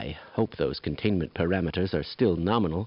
I hope those containment parameters are still nominal,